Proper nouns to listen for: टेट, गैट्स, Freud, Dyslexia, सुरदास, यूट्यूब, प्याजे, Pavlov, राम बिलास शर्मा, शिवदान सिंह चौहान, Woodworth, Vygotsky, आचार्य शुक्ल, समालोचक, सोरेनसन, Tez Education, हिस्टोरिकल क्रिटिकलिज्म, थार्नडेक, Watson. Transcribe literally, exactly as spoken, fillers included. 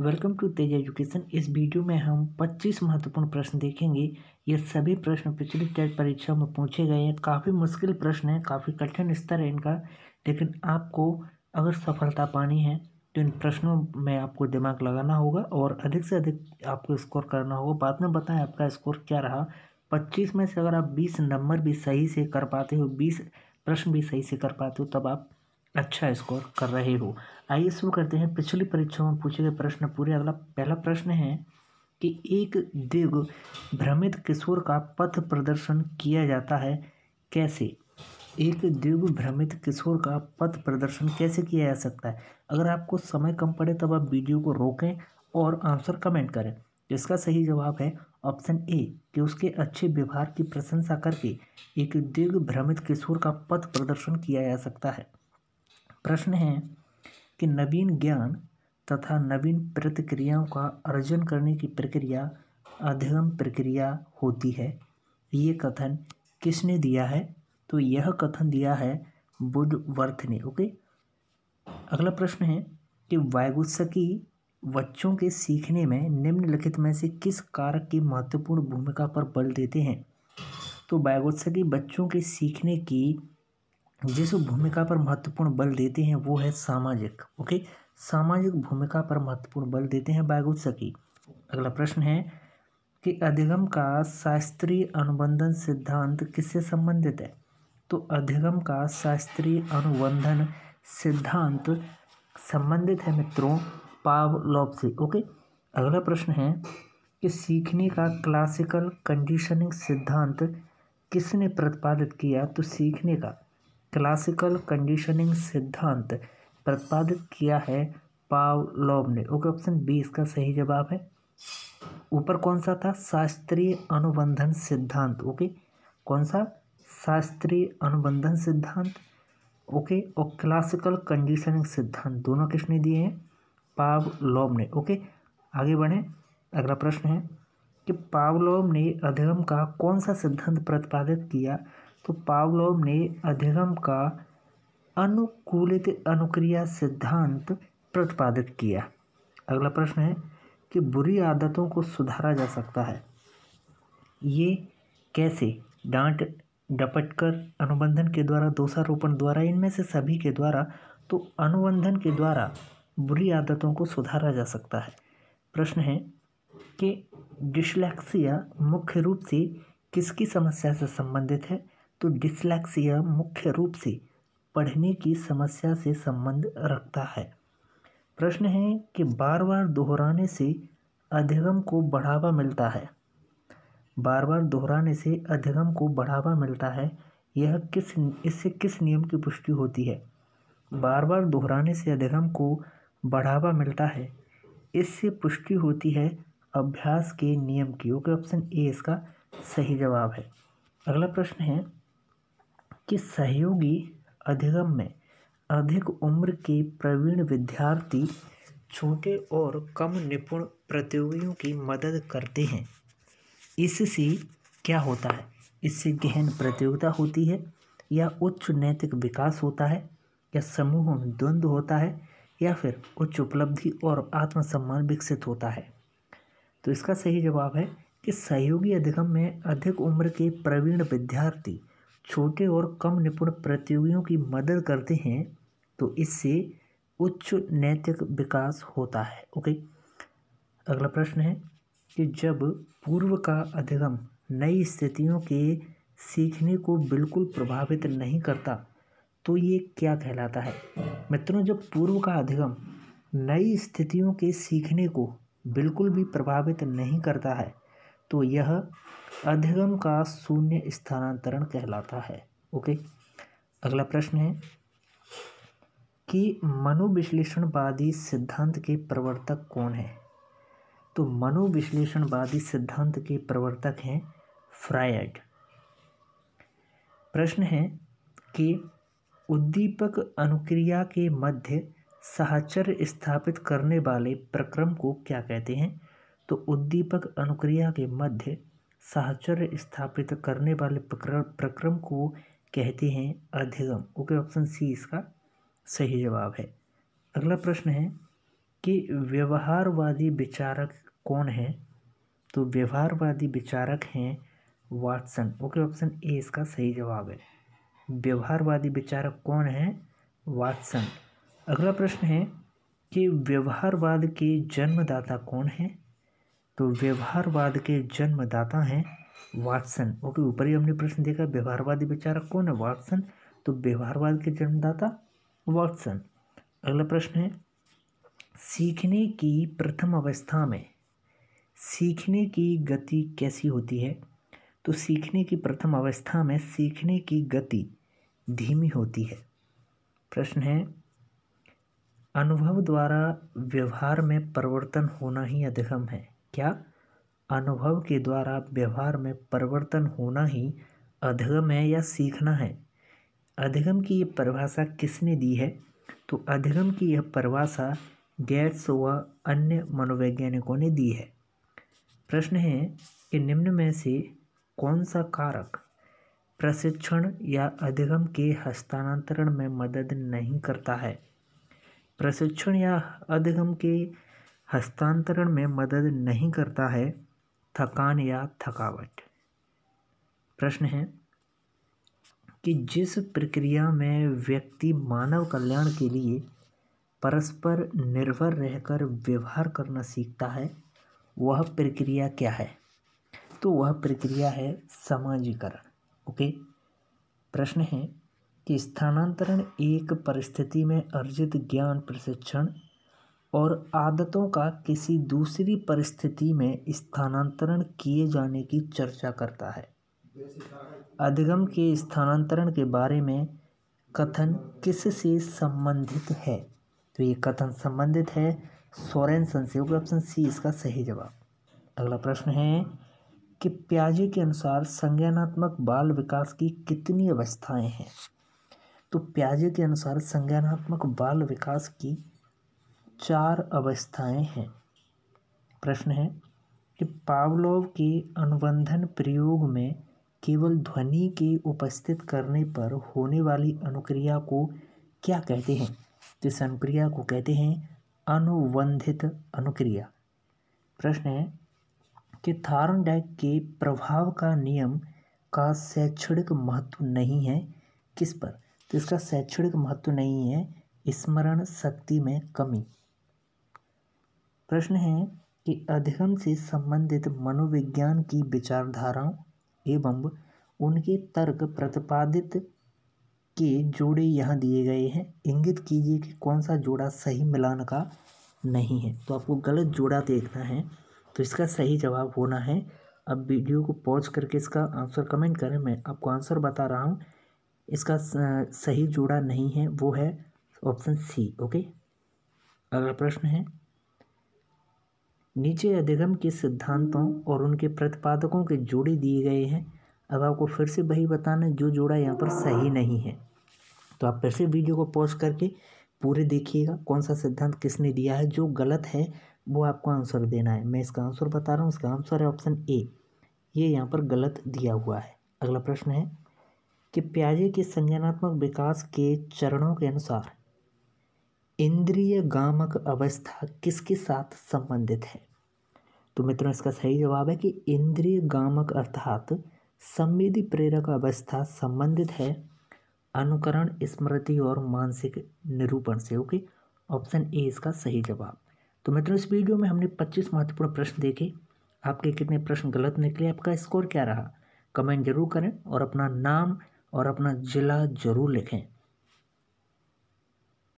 Welcome to Tej education. इस video में हम पच्चीस महत्वपूर्ण प्रश्न देखेंगे। ये सभी प्रश्न पिछली टेट परीक्षा में पूछे गए हैं। काफ़ी मुश्किल प्रश्न है, काफ़ी कठिन स्तर है इनका, लेकिन आपको अगर सफलता पानी है तो इन प्रश्नों में आपको दिमाग लगाना होगा और अधिक से अधिक आपको स्कोर करना होगा। बाद में बताएं आपका स्कोर क्या रहा। पच्चीस में से अगर आप बीस नंबर भी सही से कर पाते हो, बीस प्रश्न भी सही से कर पाते हो, तब आप अच्छा स्कोर कर रहे हो। आइए शुरू करते हैं पिछली परीक्षा में पूछे गए प्रश्न पूरे। अगला पहला प्रश्न है कि एक दिव्य भ्रमित किशोर का पथ प्रदर्शन किया जाता है कैसे? एक दिव्य भ्रमित किशोर का पथ प्रदर्शन कैसे किया जा सकता है? अगर आपको समय कम पड़े तब आप वीडियो को रोकें और आंसर कमेंट करें। इसका सही जवाब है ऑप्शन ए कि उसके अच्छे व्यवहार की प्रशंसा करके एक दिव्य भ्रमित किशोर का पथ प्रदर्शन किया जा सकता है। प्रश्न है कि नवीन ज्ञान तथा नवीन प्रतिक्रियाओं का अर्जन करने की प्रक्रिया अध्ययन प्रक्रिया होती है। ये कथन किसने दिया है? तो यह कथन दिया है वुडवर्थ ने। ओके, अगला प्रश्न है कि वायगोत्स्की बच्चों के सीखने में निम्नलिखित में से किस कारक की महत्वपूर्ण भूमिका पर बल देते हैं? तो वायगोत्स्की बच्चों के सीखने की जिस भूमिका पर महत्वपूर्ण बल देते हैं वो है सामाजिक। ओके, सामाजिक भूमिका पर महत्वपूर्ण बल देते हैं वायगोत्स्की। अगला प्रश्न है कि अधिगम का शास्त्रीय अनुबंधन सिद्धांत किससे संबंधित है? तो अधिगम का शास्त्रीय अनुबंधन सिद्धांत संबंधित है मित्रों पावलोव से। ओके, अगला प्रश्न है कि सीखने का क्लासिकल कंडीशनिंग सिद्धांत किसने प्रतिपादित किया? तो सीखने का क्लासिकल कंडीशनिंग सिद्धांत प्रतिपादित किया है पावलोव ने। ओके, ऑप्शन बी इसका सही जवाब है। ऊपर कौन सा था? शास्त्रीय अनुबंधन सिद्धांत। ओके, कौन सा? शास्त्रीय अनुबंधन सिद्धांत। ओके, और क्लासिकल कंडीशनिंग सिद्धांत दोनों किसने दिए हैं? पावलोव ने। ओके, आगे बढ़ें। अगला प्रश्न है कि पावलोव ने अधिगम का कौन सा सिद्धांत प्रतिपादित किया? तो पावलोव ने अधिगम का अनुकूलित अनुक्रिया सिद्धांत प्रतिपादित किया। अगला प्रश्न है कि बुरी आदतों को सुधारा जा सकता है, ये कैसे? डांट डपट कर, अनुबंधन के द्वारा, दोषारोपण द्वारा, इनमें से सभी के द्वारा। तो अनुबंधन के द्वारा बुरी आदतों को सुधारा जा सकता है। प्रश्न है कि डिस्लेक्सिया मुख्य रूप से किसकी समस्या से संबंधित है? तो डिस्लेक्सिया मुख्य रूप से पढ़ने की समस्या से संबंध रखता है। प्रश्न है कि बार बार दोहराने से अधिगम को बढ़ावा मिलता है, बार बार दोहराने से अधिगम को बढ़ावा मिलता है, यह किस, इससे किस नियम की पुष्टि होती है? बार बार दोहराने से अधिगम को बढ़ावा मिलता है, इससे पुष्टि होती है अभ्यास के नियम की। ओके, ऑप्शन ए इसका सही जवाब है। अगला प्रश्न है कि सहयोगी अधिगम में अधिक उम्र के प्रवीण विद्यार्थी छोटे और कम निपुण प्रतियोगियों की मदद करते हैं, इससे क्या होता है? इससे गहन प्रतियोगिता होती है, या उच्च नैतिक विकास होता है, या समूह में द्वंद्व होता है, या फिर उच्च उपलब्धि और आत्मसम्मान विकसित होता है। तो इसका सही जवाब है कि सहयोगी अधिगम में अधिक उम्र के प्रवीण विद्यार्थी छोटे और कम निपुण प्रतियोगियों की मदद करते हैं, तो इससे उच्च नैतिक विकास होता है। ओके, अगला प्रश्न है कि जब पूर्व का अधिगम नई स्थितियों के सीखने को बिल्कुल प्रभावित नहीं करता तो ये क्या कहलाता है? मित्रों, जब पूर्व का अधिगम नई स्थितियों के सीखने को बिल्कुल भी प्रभावित नहीं करता है तो यह अधिगम का शून्य स्थानांतरण कहलाता है। ओके, अगला प्रश्न है कि मनोविश्लेषणवादी सिद्धांत के प्रवर्तक कौन है? तो मनोविश्लेषणवादी सिद्धांत के प्रवर्तक हैं फ्रायड। प्रश्न है कि उद्दीपक अनुक्रिया के मध्य साहचर्य स्थापित करने वाले प्रक्रम को क्या कहते हैं? तो उद्दीपक अनुक्रिया के मध्य साहचर्य स्थापित करने वाले प्रक्रम को कहते हैं अधिगम। ओके, ऑप्शन सी इसका सही जवाब है। अगला प्रश्न है कि व्यवहारवादी विचारक कौन है, तो व्यवहारवादी विचारक हैं वाटसन। ओके, ऑप्शन ए इसका सही जवाब है। व्यवहारवादी विचारक कौन है? वाटसन। अगला प्रश्न है कि व्यवहारवाद के जन्मदाता कौन है, तो व्यवहारवाद के जन्मदाता हैं वाटसन। ओके, ऊपर ही हमने प्रश्न देखा व्यवहारवादी विचारक कौन है? वाटसन। तो व्यवहारवाद के जन्मदाता वाटसन। अगला प्रश्न है सीखने की प्रथम अवस्था में सीखने की गति कैसी होती है, तो सीखने की प्रथम अवस्था में सीखने की गति धीमी होती है। प्रश्न है अनुभव द्वारा व्यवहार में परिवर्तन होना ही अधिगम है। क्या? अनुभव के द्वारा व्यवहार में परिवर्तन होना ही अधिगम है या सीखना है? अधिगम की यह परिभाषा किसने दी है, तो अधिगम की यह परिभाषा गैट्स व अन्य मनोवैज्ञानिकों ने दी है। प्रश्न है कि निम्न में से कौन सा कारक प्रशिक्षण या अधिगम के हस्तांतरण में मदद नहीं करता है? प्रशिक्षण या अधिगम के हस्तांतरण में मदद नहीं करता है थकान या थकावट। प्रश्न है कि जिस प्रक्रिया में व्यक्ति मानव कल्याण के लिए परस्पर निर्भर रहकर व्यवहार करना सीखता है वह प्रक्रिया क्या है, तो वह प्रक्रिया है समाजीकरण। ओके, प्रश्न है कि स्थानांतरण एक परिस्थिति में अर्जित ज्ञान, प्रशिक्षण और आदतों का किसी दूसरी परिस्थिति में स्थानांतरण किए जाने की चर्चा करता है। अधिगम के स्थानांतरण के बारे में कथन किससे संबंधित है, तो ये कथन संबंधित है सोरेनसन से। ऑप्शन सी इसका सही जवाब। अगला प्रश्न है कि प्याजे के अनुसार संज्ञानात्मक बाल विकास की कितनी अवस्थाएं हैं, तो प्याजे के अनुसार संज्ञानात्मक बाल विकास की चार अवस्थाएं हैं। प्रश्न है कि पावलोव के अनुबंधन प्रयोग में केवल ध्वनि के उपस्थित करने पर होने वाली अनुक्रिया को क्या कहते हैं, तो इस अनुक्रिया को कहते हैं अनुबंधित अनुक्रिया। प्रश्न है कि थार्नडेक के प्रभाव का नियम का शैक्षणिक महत्व नहीं है किस पर, तो इसका शैक्षणिक महत्व नहीं है स्मरण शक्ति में कमी। प्रश्न है कि अधिगम से संबंधित मनोविज्ञान की विचारधाराओं एवं उनके तर्क प्रतिपादित के जोड़े यहाँ दिए गए हैं, इंगित कीजिए कि कौन सा जोड़ा सही मिलान का नहीं है। तो आपको गलत जोड़ा देखना है, तो इसका सही जवाब होना है। अब वीडियो को पॉज करके इसका आंसर कमेंट करें, मैं आपको आंसर बता रहा हूँ। इसका सही जोड़ा नहीं है, वो है ऑप्शन सी। ओके, अगला प्रश्न है नीचे अधिगम के सिद्धांतों और उनके प्रतिपादकों के जोड़े दिए गए हैं। अब आपको फिर से वही बताना है जो जोड़ा यहाँ पर सही नहीं है। तो आप फिर से वीडियो को पॉज करके पूरे देखिएगा कौन सा सिद्धांत किसने दिया है, जो गलत है वो आपको आंसर देना है। मैं इसका आंसर बता रहा हूँ, इसका आंसर है ऑप्शन ए, ये यहाँ पर गलत दिया हुआ है। अगला प्रश्न है कि प्याजे के संज्ञानात्मक विकास के चरणों के अनुसार इंद्रिय गामक अवस्था किसके साथ संबंधित है, तो मित्रों इसका सही जवाब है कि इंद्रिय गामक अर्थात संवेदी प्रेरक अवस्था संबंधित है अनुकरण, स्मृति और मानसिक निरूपण से। ओके, ऑप्शन ए इसका सही जवाब। तो मित्रों इस वीडियो में हमने पच्चीस महत्वपूर्ण प्रश्न देखे। आपके कितने प्रश्न गलत निकले, आपका स्कोर क्या रहा, कमेंट जरूर करें और अपना नाम और अपना जिला जरूर लिखें।